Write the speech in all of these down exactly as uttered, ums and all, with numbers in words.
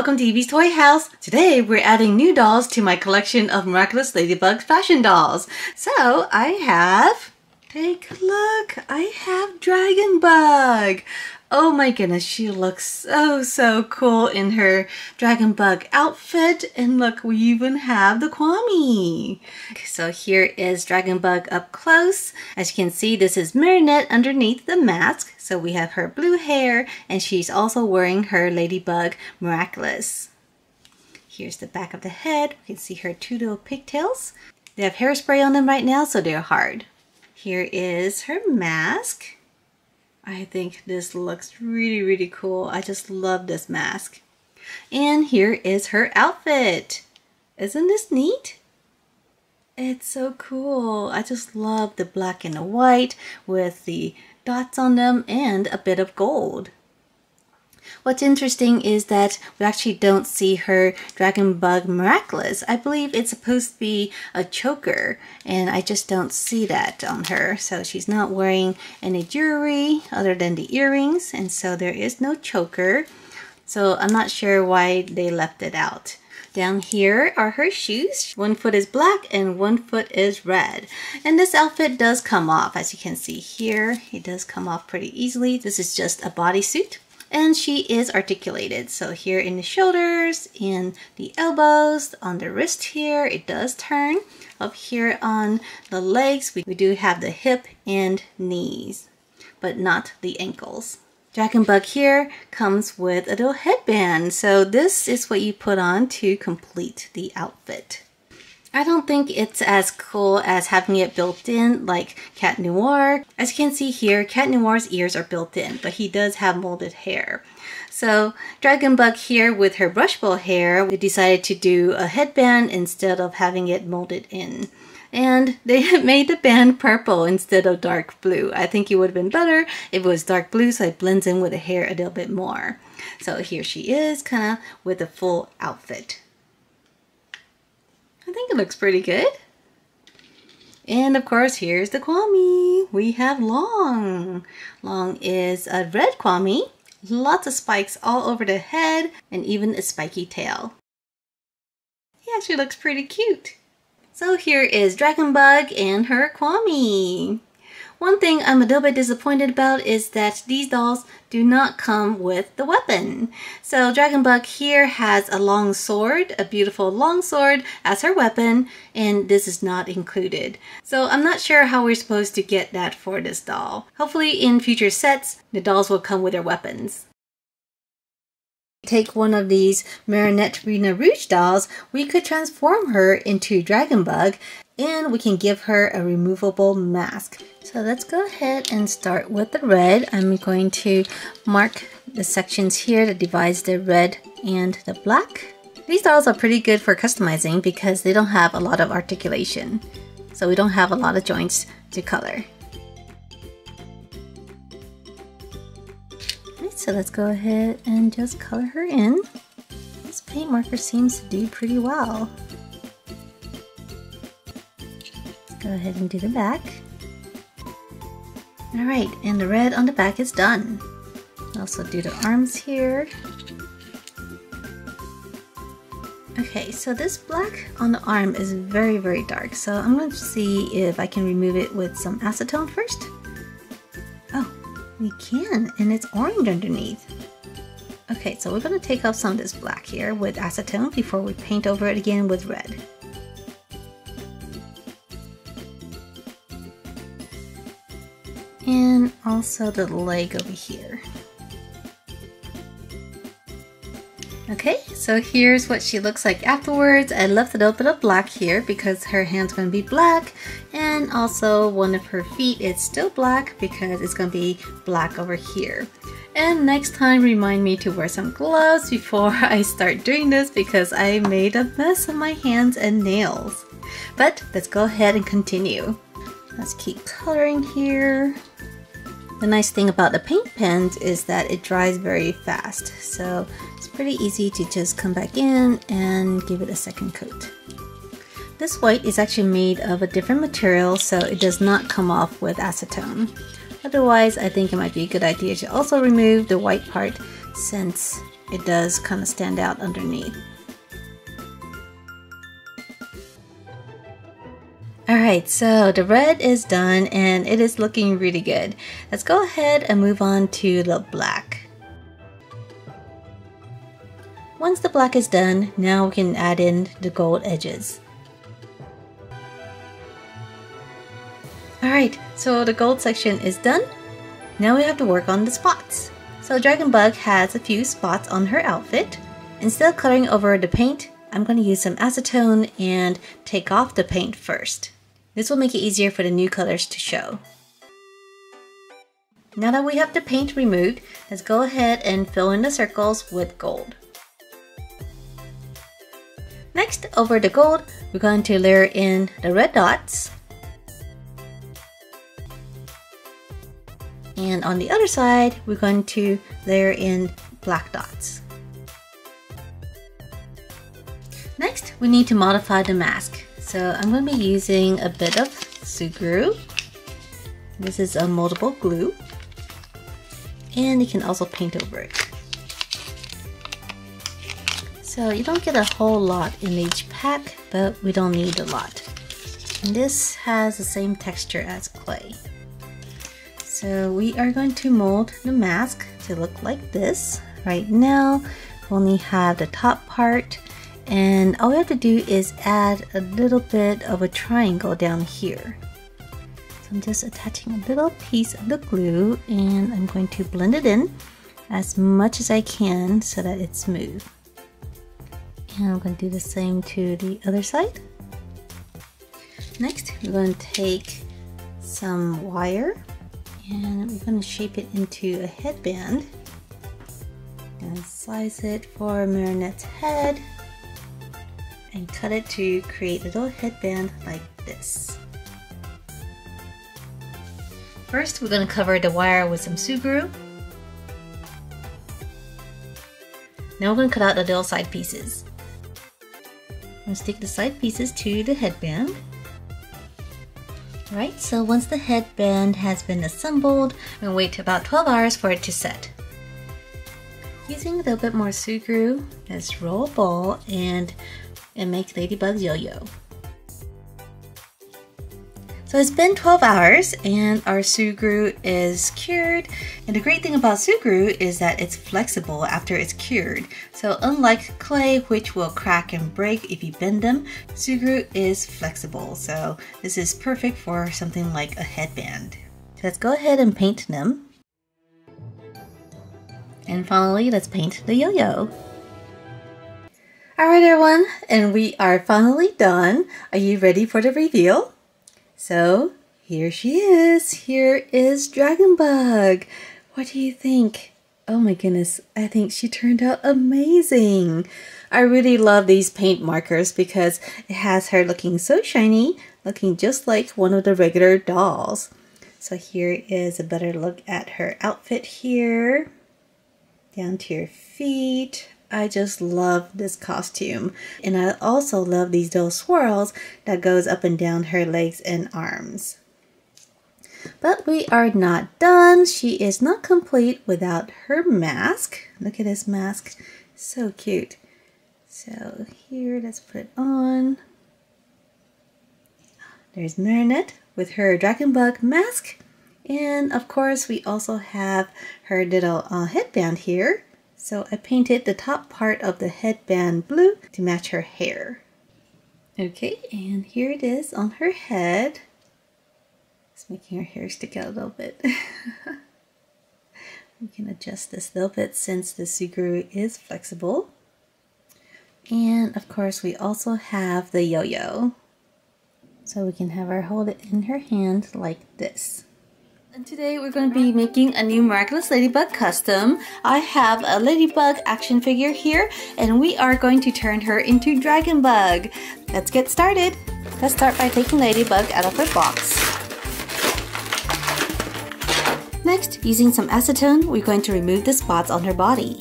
welcome to Evie's Toy House! Today we're adding new dolls to my collection of Miraculous Ladybug fashion dolls. So I have, take a look, I have Dragon Bug! Oh my goodness, she looks so, so cool in her Dragon Bug outfit. And look, we even have the Kwami! Okay, so here is Dragon Bug up close. As you can see, this is Marinette underneath the mask. So we have her blue hair, and she's also wearing her Ladybug Miraculous. Here's the back of the head. You can see her two little pigtails. They have hairspray on them right now, so they're hard. Here is her mask. I think this looks really, really cool. I just love this mask. And here is her outfit. Isn't this neat? It's so cool. I just love the black and the white with the dots on them and a bit of gold. What's interesting is that we actually don't see her Dragon Bug Miraculous. I believe it's supposed to be a choker, and I just don't see that on her. So she's not wearing any jewelry other than the earrings, and so there is no choker. So I'm not sure why they left it out. Down here are her shoes. One foot is black and one foot is red. And this outfit does come off, as you can see here. It does come off pretty easily. This is just a bodysuit. And she is articulated, so here in the shoulders, in the elbows, on the wrist here, it does turn. Up here on the legs, we do have the hip and knees, but not the ankles. Dragon Bug here comes with a little headband, so this is what you put on to complete the outfit. I don't think it's as cool as having it built in like Cat Noir. As you can see here, Cat Noir's ears are built in, but he does have molded hair. So Dragon Bug here with her brushball hair, we decided to do a headband instead of having it molded in. And they made the band purple instead of dark blue. I think it would have been better if it was dark blue so it blends in with the hair a little bit more. So here she is, kind of with a full outfit. I think it looks pretty good. And of course, here's the Kwami. We have Long. Long is a red Kwami. Lots of spikes all over the head and even a spiky tail. He actually looks pretty cute. So here is Dragon Bug and her Kwami. One thing I'm a little bit disappointed about is that these dolls do not come with the weapon. So Dragon Bug here has a long sword, a beautiful long sword as her weapon, and this is not included. So I'm not sure how we're supposed to get that for this doll. Hopefully in future sets, the dolls will come with their weapons. Take one of these Marinette Rena Rouge dolls, we could transform her into Dragon Bug, and we can give her a removable mask. So let's go ahead and start with the red. I'm going to mark the sections here that divides the red and the black. These dolls are pretty good for customizing because they don't have a lot of articulation. So we don't have a lot of joints to color. Alright, so let's go ahead and just color her in. This paint marker seems to do pretty well. Let's go ahead and do the back. Alright, and the red on the back is done. Also do the arms here. Okay, so this black on the arm is very, very dark. So I'm going to see if I can remove it with some acetone first. Oh, we can, and it's orange underneath. Okay, so we're going to take off some of this black here with acetone before we paint over it again with red. And also the leg over here. Okay, so here's what she looks like afterwards. I left a little bit of black here because her hand's going to be black, and also one of her feet is still black because it's going to be black over here. And next time, remind me to wear some gloves before I start doing this because I made a mess of my hands and nails. But let's go ahead and continue. Let's keep coloring here. The nice thing about the paint pens is that it dries very fast, so it's pretty easy to just come back in and give it a second coat. This white is actually made of a different material, so it does not come off with acetone. Otherwise, I think it might be a good idea to also remove the white part since it does kind of stand out underneath. Alright, so the red is done and it is looking really good. Let's go ahead and move on to the black. Once the black is done, now we can add in the gold edges. Alright, so the gold section is done. Now we have to work on the spots. So Dragon Bug has a few spots on her outfit. Instead of coloring over the paint, I'm going to use some acetone and take off the paint first. This will make it easier for the new colors to show. Now that we have the paint removed, let's go ahead and fill in the circles with gold. Next, over the gold, we're going to layer in the red dots. And on the other side, we're going to layer in black dots. Next, we need to modify the mask. So I'm going to be using a bit of Sugru. This is a moldable glue. And you can also paint over it. So you don't get a whole lot in each pack, but we don't need a lot. And this has the same texture as clay. So we are going to mold the mask to look like this. Right now, we only have the top part, and all we have to do is add a little bit of a triangle down here. So I'm just attaching a little piece of the glue, and I'm going to blend it in as much as I can so that it's smooth. And I'm going to do the same to the other side. Next, we're going to take some wire and we're going to shape it into a headband. I'm going to slice it for Marinette's head and cut it to create a little headband like this. First, we're going to cover the wire with some Sugru. Now we're going to cut out the little side pieces. I'm going to stick the side pieces to the headband. Alright, so once the headband has been assembled, I'm going to wait about twelve hours for it to set. Using a little bit more Sugru, let's roll a ball and, and make Ladybug's yo-yo. So it's been twelve hours and our Sugru is cured, and the great thing about Sugru is that it's flexible after it's cured. So unlike clay, which will crack and break if you bend them, Sugru is flexible. So this is perfect for something like a headband. So let's go ahead and paint them. And finally, let's paint the yo-yo. Alright everyone, and we are finally done. Are you ready for the reveal? So here she is. Here is Dragon Bug. What do you think? Oh my goodness, I think she turned out amazing. I really love these paint markers because it has her looking so shiny, looking just like one of the regular dolls. So here is a better look at her outfit here, down to your feet. I just love this costume, and I also love these little swirls that goes up and down her legs and arms. But we are not done. She is not complete without her mask. Look at this mask, so cute. So here, let's put it on. There's Marinette with her Dragon Bug mask, and of course we also have her little uh, headband here. So I painted the top part of the headband blue to match her hair. Okay, and here it is on her head. It's making her hair stick out a little bit. We can adjust this a little bit since the Sugru is flexible. And of course we also have the yo-yo. So we can have her hold it in her hand like this. And today we're going to be making a new Miraculous Ladybug custom. I have a Ladybug action figure here, and we are going to turn her into Dragon Bug. Let's get started. Let's start by taking Ladybug out of her box. Next, using some acetone, we're going to remove the spots on her body.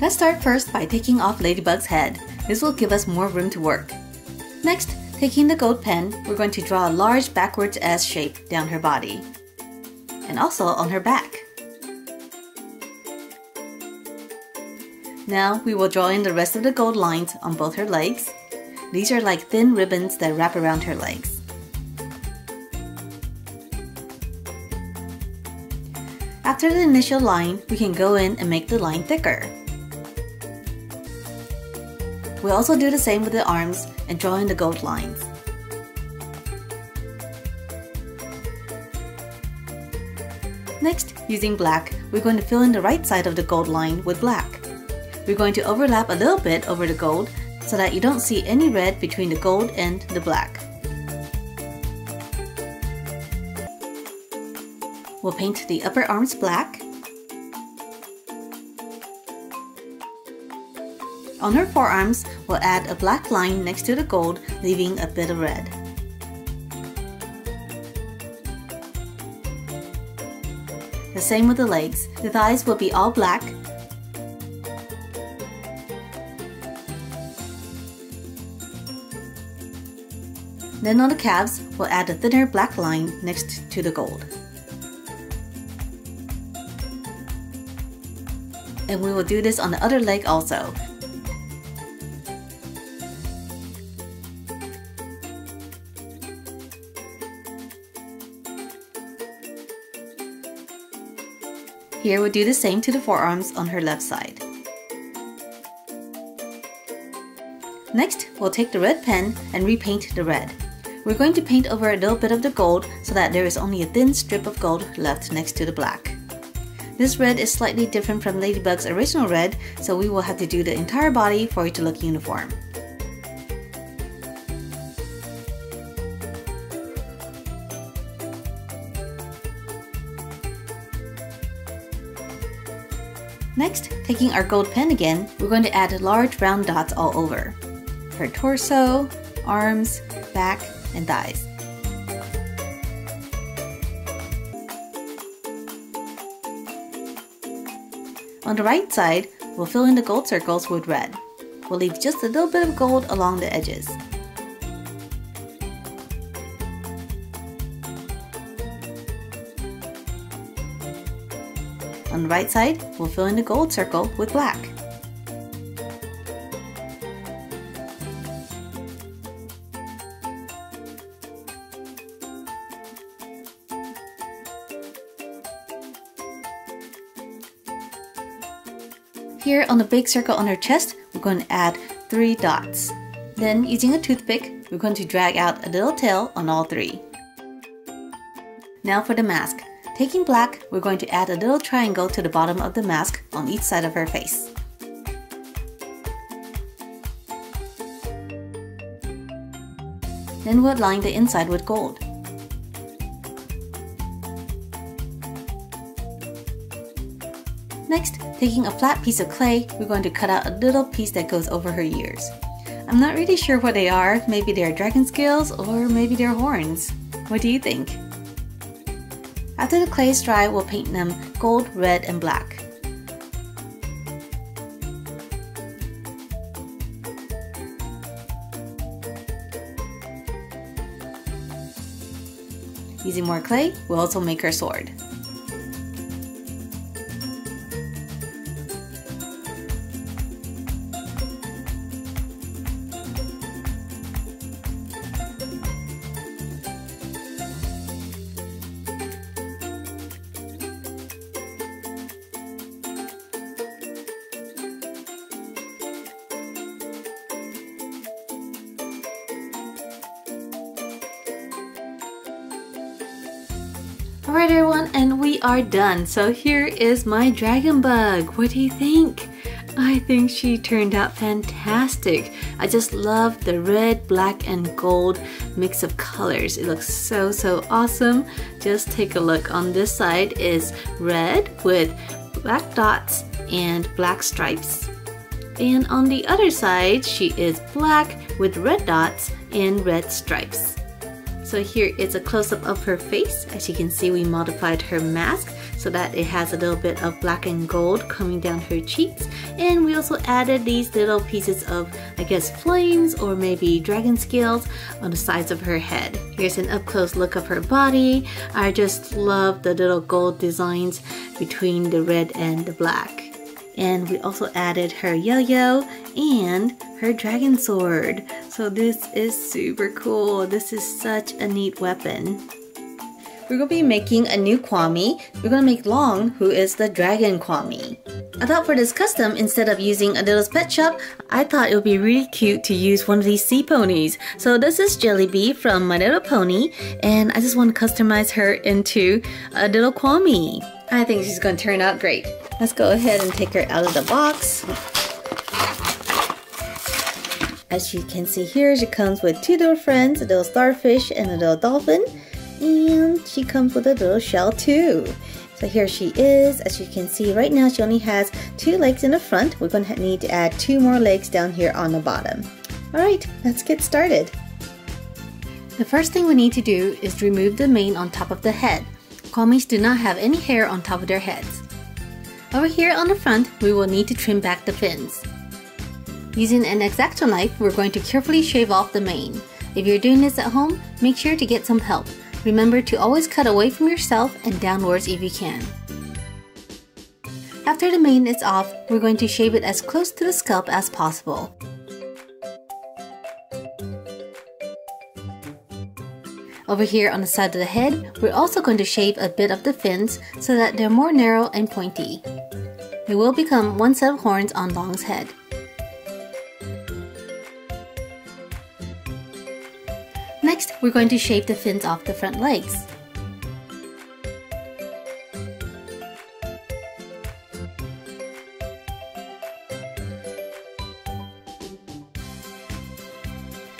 Let's start first by taking off Ladybug's head. This will give us more room to work. Next, taking the gold pen, we're going to draw a large backwards S shape down her body. and also on her back. Now we will draw in the rest of the gold lines on both her legs. These are like thin ribbons that wrap around her legs. After the initial line, we can go in and make the line thicker. We'll also do the same with the arms and draw in the gold lines. Next, using black, we're going to fill in the right side of the gold line with black. We're going to overlap a little bit over the gold so that you don't see any red between the gold and the black. We'll paint the upper arms black. On her forearms, we'll add a black line next to the gold, leaving a bit of red. The same with the legs. The thighs will be all black. Then on the calves, we'll add a thinner black line next to the gold. And we will do this on the other leg also. Here we'll do the same to the forearms on her left side. Next, we'll take the red pen and repaint the red. We're going to paint over a little bit of the gold so that there is only a thin strip of gold left next to the black. This red is slightly different from Ladybug's original red, so we will have to do the entire body for it to look uniform. Next, taking our gold pen again, we're going to add large round dots all over her torso, arms, back, and thighs. On the right side, we'll fill in the gold circles with red. We'll leave just a little bit of gold along the edges. On the right side, we'll fill in the gold circle with black. Here on the big circle on her chest, we're going to add three dots. Then, using a toothpick, we're going to drag out a little tail on all three. Now for the mask. Taking black, we're going to add a little triangle to the bottom of the mask on each side of her face. Then we'll line the inside with gold. Next, taking a flat piece of clay, we're going to cut out a little piece that goes over her ears. I'm not really sure what they are, maybe they're dragon scales or maybe they're horns. What do you think? After the clay is dry, we'll paint them gold, red, and black. Using more clay, we'll also make her sword. Alright everyone, and we are done. So here is my Dragon Bug. What do you think? I think she turned out fantastic. I just love the red, black, and gold mix of colors. It looks so, so awesome. Just take a look. On this side is red with black dots and black stripes. And on the other side, she is black with red dots and red stripes. So here is a close-up of her face. As you can see, we modified her mask so that it has a little bit of black and gold coming down her cheeks. And we also added these little pieces of, I guess, flames or maybe dragon scales on the sides of her head. Here's an up-close look of her body. I just love the little gold designs between the red and the black. And we also added her yo-yo and her dragon sword. So this is super cool. This is such a neat weapon. We're going to be making a new Kwami. We're going to make Long, who is the dragon Kwami. I thought for this custom, instead of using a little pet shop, I thought it would be really cute to use one of these sea ponies. So this is Jellybee from My Little Pony, and I just want to customize her into a little Kwami. I think she's going to turn out great. Let's go ahead and take her out of the box. As you can see here, she comes with two little friends, a little starfish and a little dolphin. And she comes with a little shell too. So here she is. As you can see right now, she only has two legs in the front. We're going to need to add two more legs down here on the bottom. Alright, let's get started. The first thing we need to do is remove the mane on top of the head. Kwamis do not have any hair on top of their heads. Over here on the front, we will need to trim back the fins. Using an X-Acto knife, we're going to carefully shave off the mane. If you're doing this at home, make sure to get some help. Remember to always cut away from yourself and downwards if you can. After the mane is off, we're going to shave it as close to the scalp as possible. Over here on the side of the head, we're also going to shave a bit of the fins so that they're more narrow and pointy. It will become one set of horns on Longg's head. Next, we're going to shave the fins off the front legs.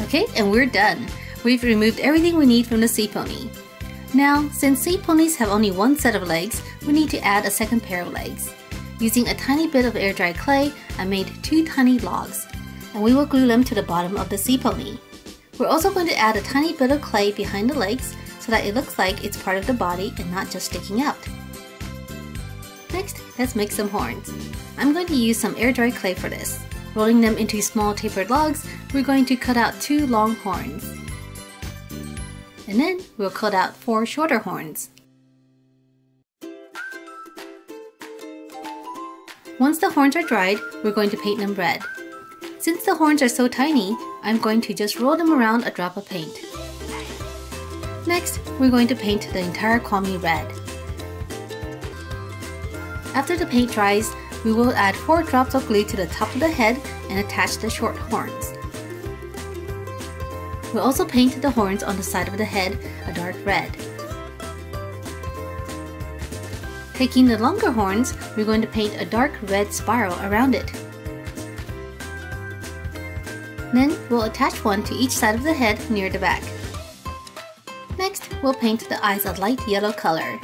Okay, and we're done. We've removed everything we need from the sea pony. Now, since sea ponies have only one set of legs, we need to add a second pair of legs. Using a tiny bit of air dry clay, I made two tiny logs, and we will glue them to the bottom of the sea pony. We're also going to add a tiny bit of clay behind the legs so that it looks like it's part of the body and not just sticking out. Next, let's make some horns. I'm going to use some air dry clay for this. Rolling them into small tapered logs, we're going to cut out two long horns. And then we'll cut out four shorter horns. Once the horns are dried, we're going to paint them red. Since the horns are so tiny, I'm going to just roll them around a drop of paint. Next, we're going to paint the entire Kwami red. After the paint dries, we will add four drops of glue to the top of the head and attach the short horns. We'll also paint the horns on the side of the head a dark red. Taking the longer horns, we're going to paint a dark red spiral around it. Then we'll attach one to each side of the head near the back. Next, we'll paint the eyes a light yellow color.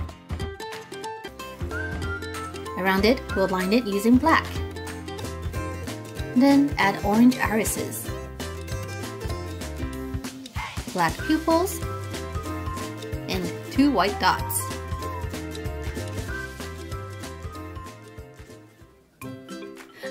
Around it, we'll line it using black. Then add orange irises, black pupils, and two white dots.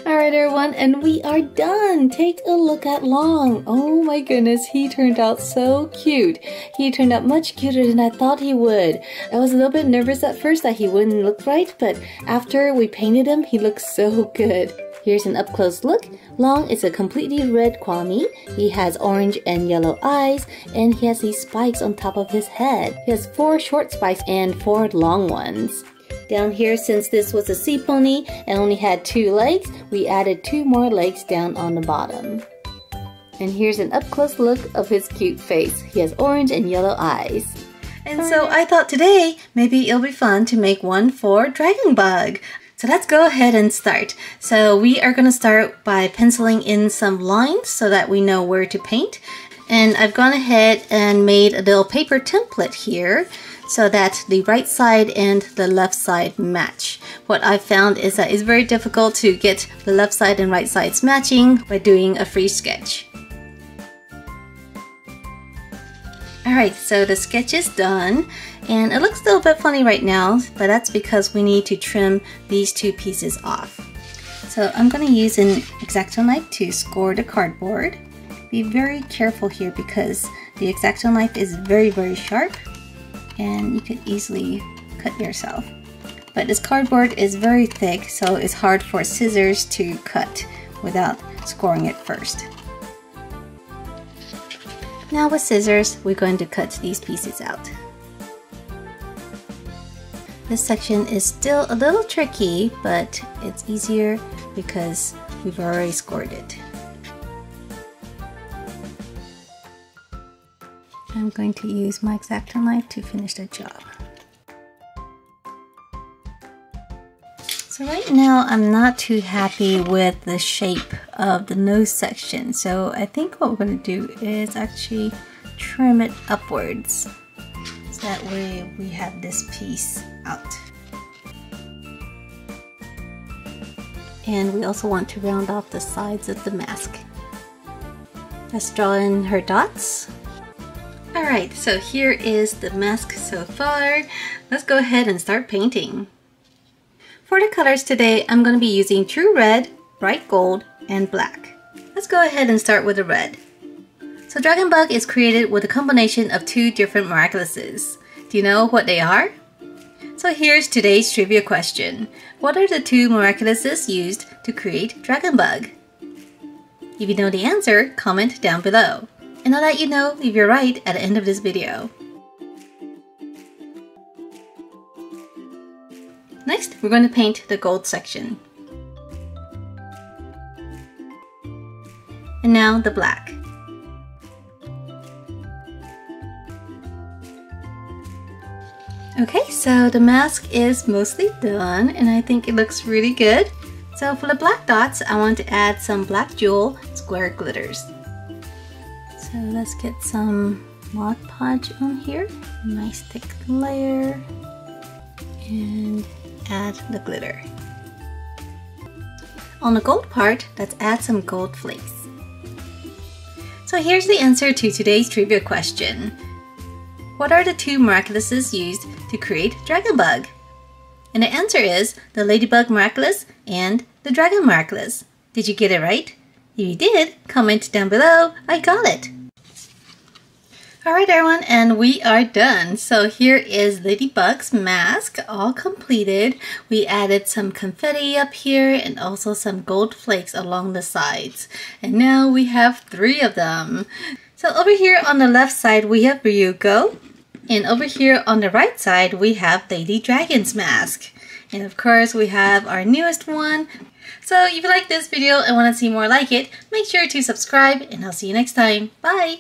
Alright everyone, and we are done! Take a look at Long! Oh my goodness, he turned out so cute! He turned out much cuter than I thought he would. I was a little bit nervous at first that he wouldn't look right, but after we painted him, he looks so good. Here's an up-close look. Long is a completely red Kwami. He has orange and yellow eyes, and he has these spikes on top of his head. He has four short spikes and four long ones. Down here, since this was a sea pony and only had two legs, we added two more legs down on the bottom. And here's an up-close look of his cute face. He has orange and yellow eyes. And so I thought today, maybe it'll be fun to make one for Dragon Bug. So let's go ahead and start. So we are going to start by penciling in some lines so that we know where to paint. And I've gone ahead and made a little paper template here so that the right side and the left side match. What I've found is that it's very difficult to get the left side and right sides matching by doing a free sketch. Alright, so the sketch is done, and it looks a little bit funny right now, but that's because we need to trim these two pieces off. So I'm going to use an X-Acto knife to score the cardboard. Be very careful here because the X-Acto knife is very, very sharp, and you could easily cut yourself. But this cardboard is very thick, so it's hard for scissors to cut without scoring it first. Now with scissors, we're going to cut these pieces out. This section is still a little tricky, but it's easier because we've already scored it. I'm going to use my X-Acto knife to finish the job. So right now I'm not too happy with the shape of the nose section, so I think what we're going to do is actually trim it upwards, so that way we have this piece out. And we also want to round off the sides of the mask. Let's draw in her dots. Alright, so here is the mask so far. Let's go ahead and start painting. For the colors today, I'm going to be using True Red, Bright Gold, and Black. Let's go ahead and start with the red. So Dragon Bug is created with a combination of two different Miraculouses. Do you know what they are? So here's today's trivia question. What are the two Miraculouses used to create Dragon Bug? If you know the answer, comment down below. And I'll let you know if you're right at the end of this video. Next, we're going to paint the gold section. And now the black. Okay, so the mask is mostly done and I think it looks really good. So for the black dots, I want to add some black jewel square glitters. So let's get some Mod Podge on here. Nice thick layer. And add the glitter. On the gold part, let's add some gold flakes. So here's the answer to today's trivia question. What are the two Miraculouses used to create Dragon Bug? And the answer is the Ladybug Miraculous and the Dragon Miraculous. Did you get it right? If you did, comment down below, I got it! Alright everyone, and we are done. So here is Ladybug's mask, all completed. We added some confetti up here and also some gold flakes along the sides. And now we have three of them. So over here on the left side we have Ryuko. And over here on the right side we have Lady Dragon's mask. And of course we have our newest one. So if you like this video and want to see more like it, make sure to subscribe and I'll see you next time. Bye!